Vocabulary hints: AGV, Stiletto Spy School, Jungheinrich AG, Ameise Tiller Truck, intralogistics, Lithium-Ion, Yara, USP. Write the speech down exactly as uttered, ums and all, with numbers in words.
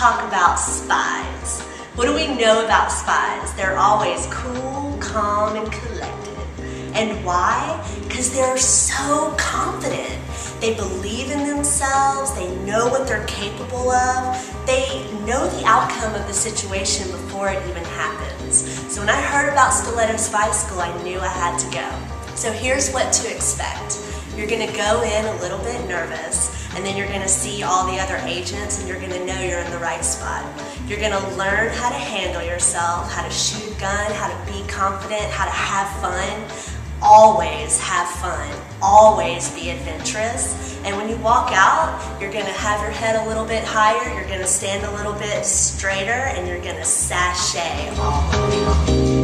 talk about spies. What do we know about spies? They're always cool, calm, and collected. And why? Because they're so confident. They believe in themselves, they know what they're capable of, they know the outcome of the situation before it even happens. So when I heard about Stiletto Spy School, I knew I had to go. So here's what to expect. You're gonna go in a little bit nervous, and then you're gonna see all the other agents and you're gonna know you're in the right spot. You're gonna learn how to handle yourself, how to shoot a gun, how to be confident, how to have fun. Always have fun, always be adventurous, and when you walk out, you're going to have your head a little bit higher, you're going to stand a little bit straighter, and you're going to sashay all over.